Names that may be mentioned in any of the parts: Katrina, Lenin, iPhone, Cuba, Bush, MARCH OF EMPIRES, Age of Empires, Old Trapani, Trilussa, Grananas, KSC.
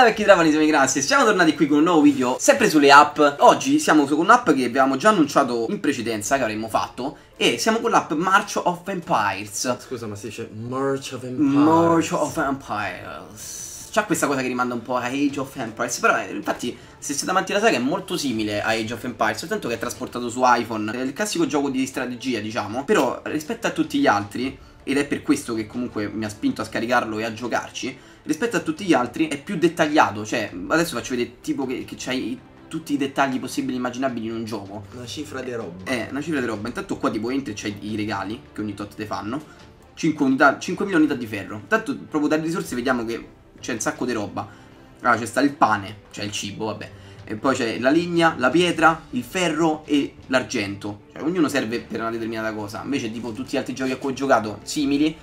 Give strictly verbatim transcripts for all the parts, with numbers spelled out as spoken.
Bella vecchi trapanismi, grazie, siamo tornati qui con un nuovo video, sempre sulle app. Oggi siamo con un'app che abbiamo già annunciato in precedenza, che avremmo fatto, e siamo con l'app Age of Empires. Scusa, ma si dice Age of Empires Age of Empires C'ha questa cosa che rimanda un po' a Age of Empires. Però infatti se siete amanti della saga è molto simile a Age of Empires, soltanto che è trasportato su iPhone. È il classico gioco di strategia, diciamo, però rispetto a tutti gli altri, ed è per questo che comunque mi ha spinto a scaricarlo e a giocarci, rispetto a tutti gli altri è più dettagliato. Cioè adesso faccio vedere tipo che, che c'hai tutti i dettagli possibili e immaginabili in un gioco. Una cifra di roba. Eh, una cifra di roba. Intanto qua tipo entri e c'hai i regali che ogni tot te fanno, cinquemila unità di ferro. Intanto proprio dalle risorse vediamo che c'è un sacco di roba. Allora c'è sta il pane, cioè il cibo, vabbè. E poi c'è la legna, la pietra, il ferro e l'argento. Cioè ognuno serve per una determinata cosa. Invece tipo tutti gli altri giochi a cui ho giocato simili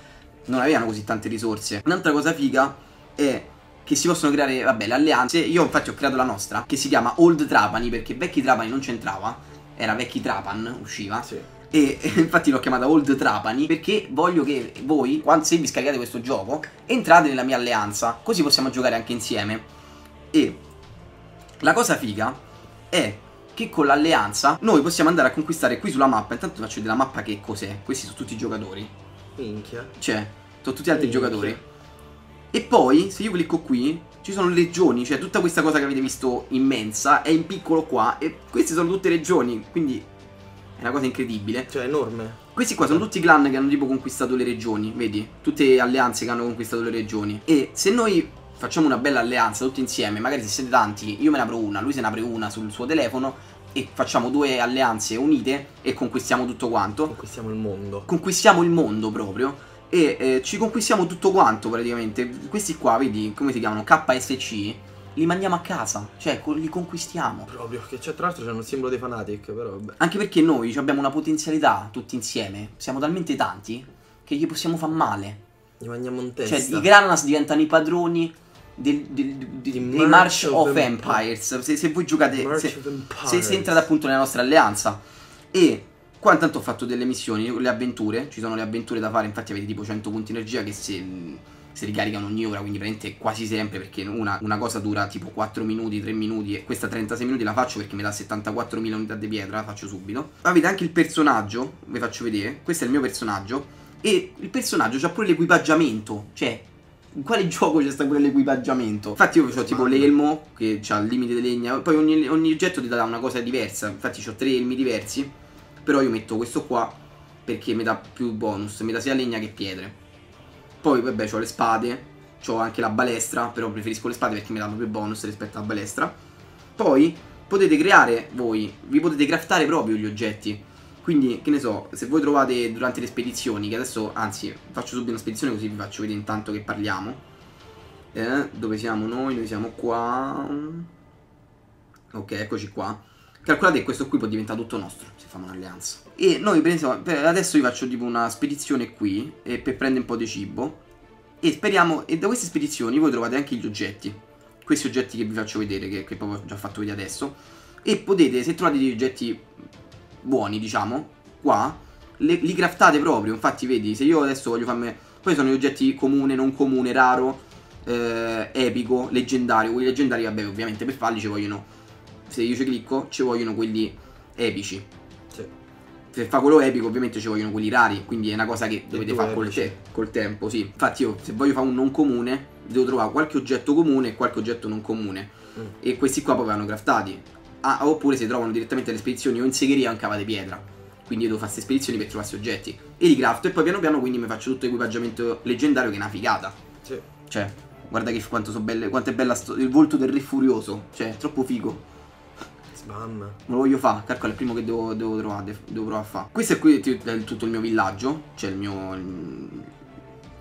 non avevano così tante risorse. Un'altra cosa figa è che si possono creare, vabbè, le alleanze. Io infatti ho creato la nostra, che si chiama Old Trapani, perché vecchi Trapani non c'entrava, era vecchi Trapan, usciva, sì. E infatti l'ho chiamata Old Trapani perché voglio che voi, quando, se vi scaricate questo gioco, entrate nella mia alleanza, così possiamo giocare anche insieme. E la cosa figa è che con l'alleanza noi possiamo andare a conquistare qui sulla mappa. Intanto faccio vedere la mappa che cos'è. Questi sono tutti i giocatori. Minchia. Cioè, sono tutti altri Minchia. giocatori. E poi se io clicco qui ci sono le regioni, cioè tutta questa cosa che avete visto immensa è in piccolo qua, e queste sono tutte regioni, quindi è una cosa incredibile. Cioè, enorme. Questi qua sono tutti i clan che hanno tipo conquistato le regioni, vedi? Tutte le alleanze che hanno conquistato le regioni. E se noi facciamo una bella alleanza tutti insieme, magari se siete tanti, io me ne apro una, lui se ne apre una sul suo telefono, e facciamo due alleanze unite e conquistiamo tutto quanto. Conquistiamo il mondo. Conquistiamo il mondo proprio. E eh, ci conquistiamo tutto quanto praticamente. Questi qua, vedi, come si chiamano? K S C. Li mandiamo a casa, cioè li conquistiamo. Proprio, che c'è, tra l'altro c'è un simbolo dei Fanatic, però vabbè. Anche perché noi abbiamo una potenzialità tutti insieme, siamo talmente tanti che gli possiamo far male. Gli mandiamo in testa. Cioè i Granas diventano i padroni del, del, del, del March, March of, of Empires. Empires. Se, se voi giocate, se, se, se entrate appunto nella nostra alleanza. E qua intanto ho fatto delle missioni, le avventure, ci sono le avventure da fare, infatti avete tipo cento punti energia che se... si ricaricano ogni ora, quindi praticamente quasi sempre, perché una, una cosa dura tipo quattro minuti, tre minuti, e questa trentasei minuti la faccio perché mi dà settantaquattromila unità di pietra, la faccio subito. Avete anche il personaggio, vi faccio vedere, questo è il mio personaggio, e il personaggio c'ha pure l'equipaggiamento, cioè in quale gioco c'è sta pure l'equipaggiamento? Infatti io ho tipo l'elmo che ha il limite di legna, poi ogni, ogni oggetto ti dà una cosa diversa, infatti ho tre elmi diversi, però io metto questo qua perché mi dà più bonus, mi dà sia legna che pietre. Poi vabbè ho le spade, ho anche la balestra, però preferisco le spade perché mi danno più bonus rispetto alla balestra. Poi potete creare voi, vi potete craftare proprio gli oggetti. Quindi che ne so, se voi trovate durante le spedizioni, che adesso anzi faccio subito una spedizione così vi faccio vedere intanto che parliamo. eh, Dove siamo noi? Noi siamo qua. Ok, eccoci qua. Calcolate che questo qui può diventare tutto nostro se fanno un'alleanza. E noi pensiamo, adesso vi faccio tipo una spedizione qui e per prendere un po' di cibo. E speriamo, e da queste spedizioni voi trovate anche gli oggetti. Questi oggetti che vi faccio vedere, che, che proprio ho già fatto vedere adesso. E potete, se trovate degli oggetti buoni, diciamo, qua, le, li craftate proprio. Infatti vedi, se io adesso voglio farmi... Poi sono gli oggetti comune, non comune, raro, eh, epico, leggendario. Quelli leggendari, vabbè, ovviamente per farli ci vogliono... Se io ci clicco ci vogliono quelli epici, sì. Se fa quello epico ovviamente ci vogliono quelli rari, quindi è una cosa che dovete fare col, te col tempo, sì. Infatti io se voglio fare un non comune devo trovare qualche oggetto comune e qualche oggetto non comune, mm. E questi qua poi vanno craftati, ah, oppure se trovano direttamente alle spedizioni o in segheria o in cava di pietra. Quindi io devo fare queste spedizioni per trovare questi oggetti e li crafto, e poi piano piano quindi mi faccio tutto l'equipaggiamento leggendario, che è una figata, sì. Cioè guarda che quanto, so belle, quanto è bella il volto del re furioso, cioè troppo figo. Bam. Me lo voglio fare, calcola, è il primo che devo, devo trovare, devo, devo provare a fare. Questo è qui è tutto il mio villaggio, cioè il mio il,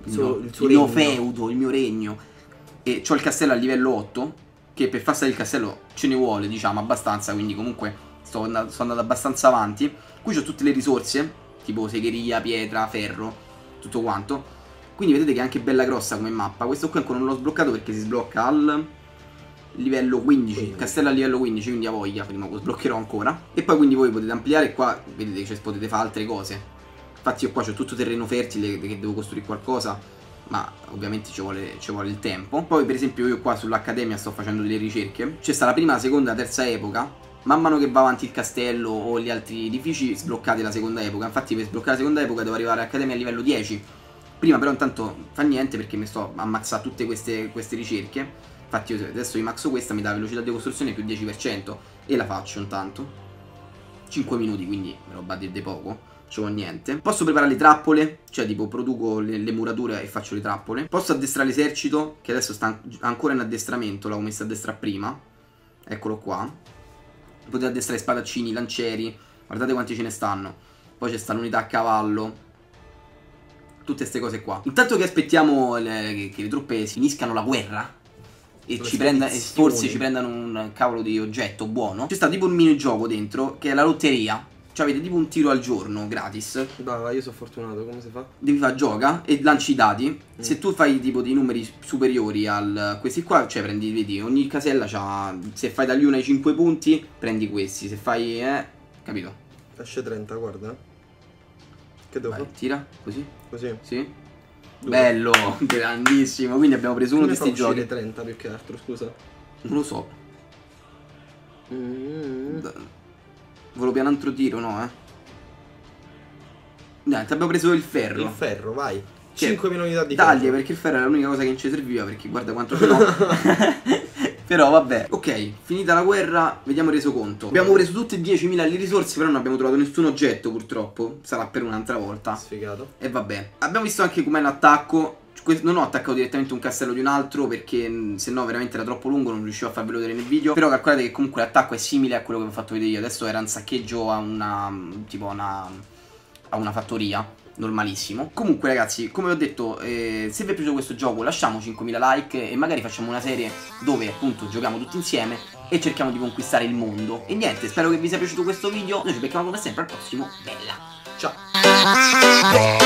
il, so, mio, il, il mio feudo, il mio regno. E ho il castello a livello otto, che per far stare il castello ce ne vuole, diciamo, abbastanza, quindi comunque sto andato, sono andato abbastanza avanti. Qui ho tutte le risorse, tipo segheria, pietra, ferro, tutto quanto. Quindi vedete che è anche bella grossa come mappa. Questo qui ancora non l'ho sbloccato perché si sblocca al... livello quindici, castello a livello quindici, quindi a voglia, prima lo sbloccherò ancora. E poi quindi voi potete ampliare qua, vedete che cioè, potete fare altre cose. Infatti io qua c'ho tutto terreno fertile che devo costruire qualcosa. ma ovviamente ci vuole, ci vuole il tempo. Poi per esempio io qua sull'Accademia sto facendo delle ricerche. C'è sta la prima, la seconda, la terza epoca. Man mano che va avanti il castello o gli altri edifici sbloccate la seconda epoca. Infatti per sbloccare la seconda epoca devo arrivare all'Accademia a livello dieci. Prima però intanto fa niente perché mi sto a ammazzare tutte queste, queste ricerche. Infatti io adesso mi maxo questa, mi dà velocità di costruzione più dieci per cento e la faccio intanto. Cinque minuti, quindi roba di, di poco. Ci vuole niente. Posso preparare le trappole, cioè tipo produco le, le murature e faccio le trappole. Posso addestrare l'esercito, che adesso sta ancora in addestramento, l'avevo messo a destra prima. Eccolo qua. Potete addestrare spadaccini, lancieri. Guardate quanti ce ne stanno. Poi c'è sta l'unità a cavallo. Tutte queste cose qua. Intanto che aspettiamo le, che le truppe finiscano la guerra e ci prenda, forse ci prendano un cavolo di oggetto buono, c'è stato tipo un minigioco dentro che è la lotteria. Cioè avete tipo un tiro al giorno gratis. Brava, io sono fortunato, come si fa? Devi fare gioca e lanci i dati. mm. Se tu fai tipo dei numeri superiori a questi qua, cioè prendi, vedi, ogni casella c'ha, se fai dagli uno ai cinque punti prendi questi, se fai, eh, capito? Esce trenta, guarda. Che devo fare? Tira, così? Così? Sì. Due. Bello, grandissimo. Quindi abbiamo preso uno di questi giochi. trenta più che altro, scusa. Non lo so. Mm. Volevo più un altro tiro, no, eh? Dai, ti abbiamo preso il ferro. Il ferro, vai. Cioè, cinquemila unità di ferro. Taglia, perché il ferro era l'unica cosa che non ci serviva, perché guarda quanto no. Però vabbè. Ok, finita la guerra, vediamo il resoconto. Abbiamo preso tutte e diecimila le risorse, però non abbiamo trovato nessun oggetto purtroppo. Sarà per un'altra volta. Sfigato. E vabbè. Abbiamo visto anche com'è l'attacco. Non ho attaccato direttamente un castello di un altro perché se no veramente era troppo lungo, non riuscivo a farvelo vedere nel video. Però calcolate che comunque l'attacco è simile a quello che vi ho fatto vedere io. Adesso era un saccheggio a una, tipo una, a una fattoria. Normalissimo. Comunque ragazzi, come ho detto, eh, se vi è piaciuto questo gioco lasciamo cinquemila like e magari facciamo una serie dove appunto giochiamo tutti insieme e cerchiamo di conquistare il mondo. E niente, spero che vi sia piaciuto questo video. Noi ci becchiamo come sempre al prossimo. Bella. Ciao.